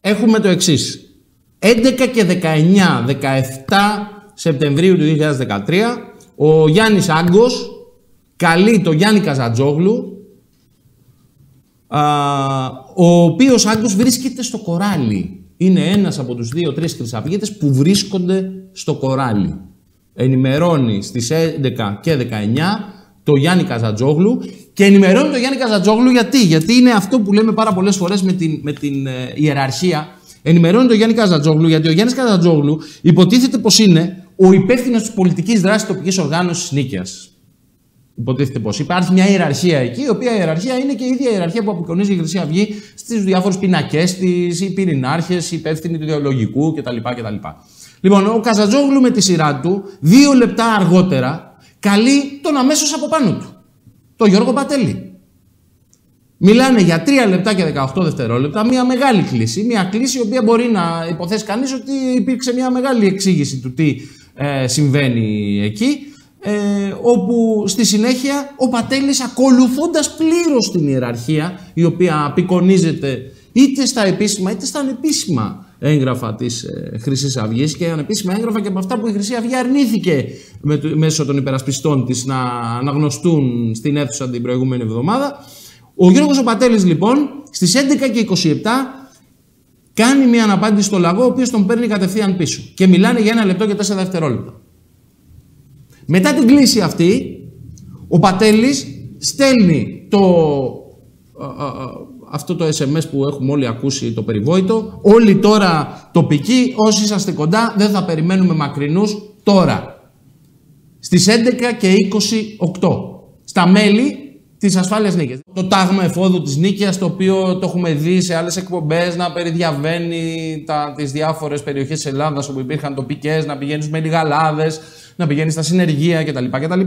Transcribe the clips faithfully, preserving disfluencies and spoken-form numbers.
έχουμε το εξής. έντεκα και δεκαεννιά, δεκαεπτά Σεπτεμβρίου του δύο χιλιάδες δεκατρία, ο Γιάννης Άγγος καλεί τον Γιάννη Καζαντζόγλου, α, ο οποίος Άγγος βρίσκεται στο Κοράλι. Είναι ένας από τους δύο-τρεις χρυσαυγίτες που βρίσκονται στο Κοράλι. Ενημερώνει στις έντεκα και δεκαεννιά το Γιάννη Καζαντζόγλου και ενημερώνει το Γιάννη Καζαντζόγλου γιατί, γιατί είναι αυτό που λέμε πάρα πολλές φορές με την, με την ε, ιεραρχία. Ενημερώνει τον Γιάννη Καζαντζόγλου γιατί ο Γιάννης Καζαντζόγλου υποτίθεται πως είναι ο υπεύθυνος της πολιτικής δράσης τοπικής οργάνωσης Νίκαιας. Υποτίθεται πως υπάρχει μια ιεραρχία εκεί, η οποία ιεραρχία είναι και η ίδια ιεραρχία που αποκονίζει η Χρυσή Αυγή στις διάφορες πινακές της, οι πυρηνάρχες, οι υπεύθυνοι του ιδεολογικού κτλ. κτλ. Λοιπόν, ο Καζαντζόγλου με τη σειρά του, δύο λεπτά αργότερα, καλεί τον αμέσως από πάνω του, τον Γιώργο Πατέλη. Μιλάνε για τρία λεπτά και δεκαοκτώ δευτερόλεπτα, μια μεγάλη κλίση, μια κλίση η οποία μπορεί να υποθέσει κανείς ότι υπήρξε μια μεγάλη εξήγηση του τι ε, συμβαίνει εκεί, ε, όπου στη συνέχεια ο Πατέλης, ακολουθώντας πλήρως την ιεραρχία, η οποία απεικονίζεται είτε στα επίσημα είτε στα ανεπίσημα έγγραφα της ε, Χρυσής Αυγής και ανεπίσημα έγγραφα και από αυτά που η Χρυσή Αυγή αρνήθηκε με, το, μέσω των υπερασπιστών της να αναγνωστούν στην αίθουσα την προηγούμενη εβδομάδα. Ο Γιώργος ο Πατέλης λοιπόν στις έντεκα και είκοσι επτά κάνει μια αναπάντηση στο Λαγό, ο οποίος τον παίρνει κατευθείαν πίσω και μιλάνε για ένα λεπτό και τέσσερα δευτερόλεπτα. Μετά την κλίση αυτή, ο Πατέλης στέλνει το, α, α, α, αυτό το ες εμ ες που έχουμε όλοι ακούσει, το περιβόητο. Όλοι τώρα τοπικοί, όσοι είσαστε κοντά δεν θα περιμένουμε μακρινούς τώρα. Στις έντεκα και είκοσι οκτώ στα μέλη της ασφάλειας Νίκαιας. Το τάγμα εφόδου της Νίκαιας, το οποίο το έχουμε δει σε άλλες εκπομπές να περιδιαβαίνει τα, τις διάφορες περιοχές της Ελλάδας όπου υπήρχαν τοπικές, να πηγαίνεις με λιγαλάδες, να πηγαίνεις στα συνεργεία κτλ. κτλ.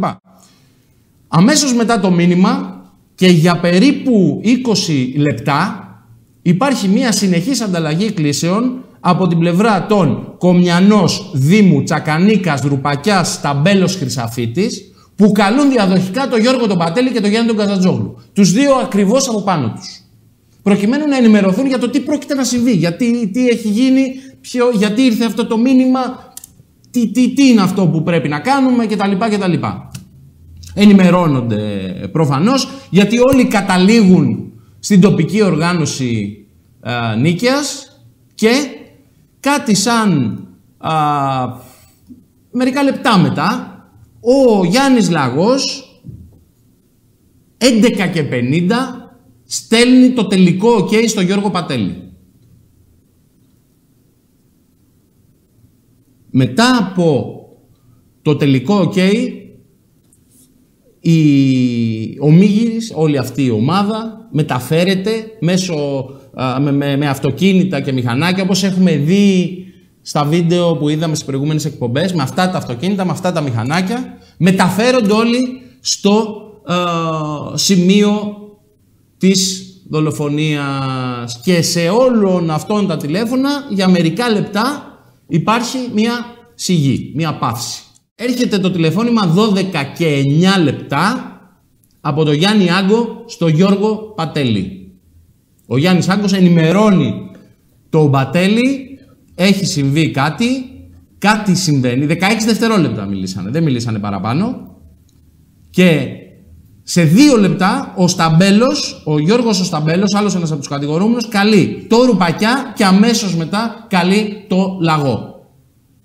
Αμέσως μετά το μήνυμα και για περίπου είκοσι λεπτά υπάρχει μια συνεχής ανταλλαγή κλήσεων από την πλευρά των Κομιανός, Δήμου, Τσακανίκας, Ρουπακιάς, Ταμπέλος, Χρυσαφίτης, που καλούν διαδοχικά τον Γιώργο τον Πατέλη και τον Γιάννη τον Καζαντζόγλου. Τους δύο ακριβώς από πάνω τους. Προκειμένου να ενημερωθούν για το τι πρόκειται να συμβεί, γιατί, τι έχει γίνει, ποιο, γιατί ήρθε αυτό το μήνυμα, τι, τι, τι είναι αυτό που πρέπει να κάνουμε κτλ. κτλ. Ενημερώνονται προφανώς, γιατί όλοι καταλήγουν στην τοπική οργάνωση ε, Νίκαιας και κάτι σαν ε, μερικά λεπτά μετά, ο Γιάννης Λαγός έντεκα και πενήντα στέλνει το τελικό ok στο Γιώργο Πατέλη. Μετά από το τελικό ok, η... ο Μίγυρης, όλη αυτή η ομάδα μεταφέρεται μέσω, α, με, με, με αυτοκίνητα και μηχανάκια, όπως έχουμε δει στα βίντεο που είδαμε στις προηγούμενες εκπομπές, με αυτά τα αυτοκίνητα, με αυτά τα μηχανάκια, μεταφέρονται όλοι στο ε, σημείο της δολοφονίας. Και σε όλων αυτών τα τηλέφωνα, για μερικά λεπτά, υπάρχει μια σιγή, μια παύση. Έρχεται το τηλεφώνημα δώδεκα και εννιά λεπτά από τον Γιάννη Άγκο στο Γιώργο Πατέλη. Ο Γιάννης Άγκος ενημερώνει τον Πατέλη: έχει συμβεί κάτι, κάτι συμβαίνει. δεκαέξι δευτερόλεπτα μιλήσανε, δεν μιλήσανε παραπάνω. Και σε δύο λεπτά ο Σταμπέλος, ο Γιώργος ο Σταμπέλος, άλλος ένας από τους κατηγορούμενους, καλεί το Ρουπακιά και αμέσως μετά καλεί το Λαγό.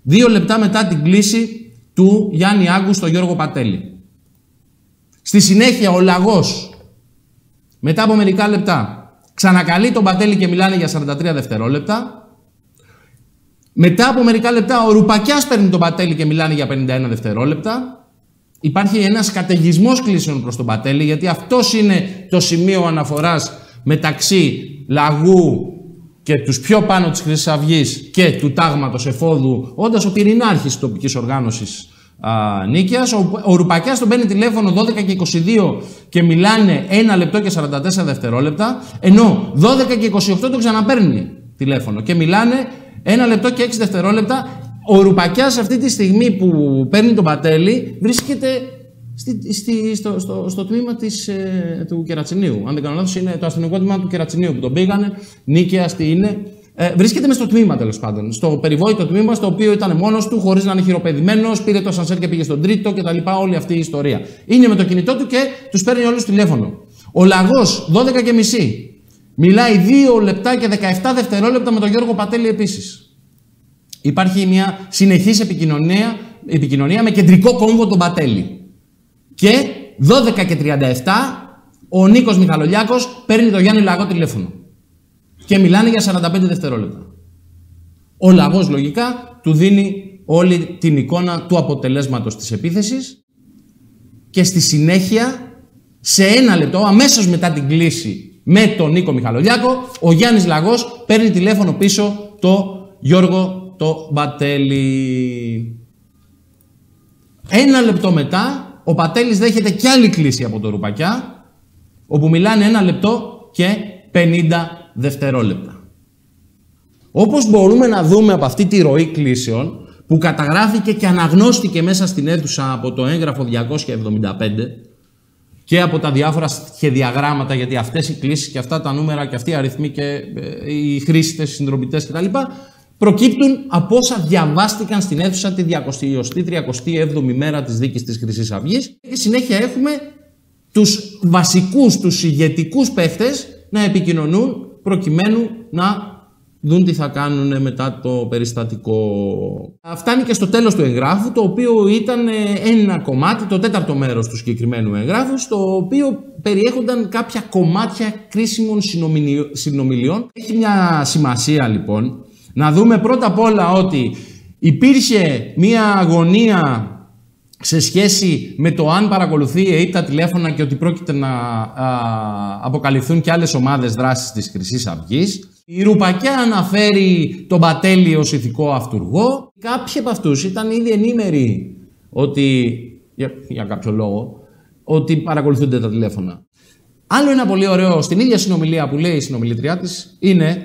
Δύο λεπτά μετά την κλήση του Γιάννη Άγκου στο Γιώργο Πατέλη. Στη συνέχεια ο Λαγός, μετά από μερικά λεπτά, ξανακαλεί τον Πατέλη και μιλάνε για σαράντα τρία δευτερόλεπτα. Μετά από μερικά λεπτά ο Ρουπακιάς παίρνει τον Πατέλη και μιλάνε για πενήντα ένα δευτερόλεπτα. Υπάρχει ένας καταιγισμός κλήσεων προς τον Πατέλη, γιατί αυτός είναι το σημείο αναφοράς μεταξύ Λαγού και τους πιο πάνω της Χρυσής Αυγής και του τάγματος εφόδου, όντας ο πυρηνάρχης της τοπικής οργάνωσης α, Νίκαιας. Ο, ο Ρουπακιάς τον παίρνει τηλέφωνο δώδεκα και είκοσι δύο και μιλάνε ένα λεπτό και σαράντα τέσσερα δευτερόλεπτα, ενώ δώδεκα και είκοσι οκτώ τον ξαναπαίρνει τηλέφωνο και μιλάνε ένα λεπτό και έξι δευτερόλεπτα. Ο Ρουπακιάς αυτή τη στιγμή που παίρνει τον Πατέλη βρίσκεται στη, στη, στο, στο, στο τμήμα της, ε, του Κερατσινίου. Αν δεν κάνω λάθος, είναι το αστυνομικό τμήμα του Κερατσινίου που τον πήγανε. Νίκαια αυτή είναι. Ε, βρίσκεται μες στο τμήμα, τέλος πάντων. Στο περιβόητο τμήμα, στο οποίο ήταν μόνος του, χωρίς να είναι χειροπεδημένος, πήρε το σανσέρ και πήγε στον τρίτο κτλ. Όλη αυτή η ιστορία. Είναι με το κινητό του και τους παίρνει όλους τηλέφωνο. Ο Λαγός, δώδεκα και μισή. Μιλάει δύο λεπτά και δεκαεπτά δευτερόλεπτα με τον Γιώργο Πατέλη επίσης. Υπάρχει μια συνεχής επικοινωνία, επικοινωνία με κεντρικό κόμβο τον Πατέλη. Και δώδεκα και τριάντα επτά ο Νίκος Μιχαλολιάκος παίρνει τον Γιάννη Λαγό τηλέφωνο. Και μιλάνε για σαράντα πέντε δευτερόλεπτα. Ο Λαγός λογικά του δίνει όλη την εικόνα του αποτελέσματος της επίθεσης και στη συνέχεια σε ένα λεπτό, αμέσως μετά την κλίση με τον Νίκο Μιχαλολιάκο, ο Γιάννης Λαγός παίρνει τηλέφωνο πίσω το Γιώργο το Πατέλη. Ένα λεπτό μετά ο Πατέλης δέχεται κι άλλη κλίση από το Ρουπακιά, όπου μιλάνε ένα λεπτό και πενήντα δευτερόλεπτα. Όπως μπορούμε να δούμε από αυτή τη ροή κλήσεων που καταγράφηκε και αναγνώστηκε μέσα στην αίθουσα από το έγγραφο διακόσια εβδομήντα πέντε και από τα διάφορα σχεδιαγράμματα, γιατί αυτές οι κλήσεις και αυτά τα νούμερα και αυτοί οι αριθμοί και οι χρήστες, οι συνδρομητές κτλ. Προκύπτουν από όσα διαβάστηκαν στην αίθουσα τη διακοστή έως τριαντάτη εβδόμη μέρα της δίκης της Χρυσής Αυγής. Και συνέχεια έχουμε τους βασικούς, τους ηγετικούς παίχτες να επικοινωνούν προκειμένου να δουν τι θα κάνουν μετά το περιστατικό. Φτάνει και στο τέλος του εγγράφου, το οποίο ήταν ένα κομμάτι, το τέταρτο μέρος του συγκεκριμένου εγγράφου, στο οποίο περιέχονταν κάποια κομμάτια κρίσιμων συνομιλιών. Έχει μια σημασία λοιπόν να δούμε πρώτα απ' όλα ότι υπήρχε μια αγωνία σε σχέση με το αν παρακολουθεί η ΕΕΠ τα τηλέφωνα και ότι πρόκειται να α, αποκαλυφθούν και άλλες ομάδες δράσης της Χρυσής Αυγής. Η Ρουπακιά αναφέρει τον Πατέλη ως ηθικό αυτουργό. Κάποιοι από αυτούς ήταν ήδη ενήμεροι ότι, για, για κάποιο λόγο, ότι παρακολουθούνται τα τηλέφωνα. Άλλο ένα πολύ ωραίο, στην ίδια συνομιλία που λέει η συνομιλήτριά της, είναι...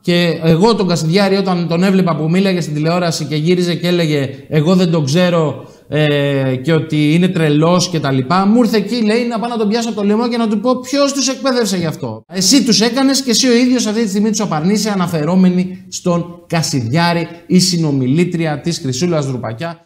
Και εγώ τον Κασιδιάρη όταν τον έβλεπα που μίλαγε στην τηλεόραση και γύριζε και έλεγε «εγώ δεν τον ξέρω» ε, και ότι είναι τρελός και τα λοιπά, μου ήρθε εκεί, λέει, να πάω να τον πιάσω από το λαιμό και να του πω ποιος τους εκπαίδευσε γι' αυτό. Εσύ τους έκανες και εσύ ο ίδιος αυτή τη στιγμή τους απαρνείσαι, αναφερόμενοι στον Κασιδιάρη, η συνομιλήτρια της Χρυσούλας Δρουπακιά.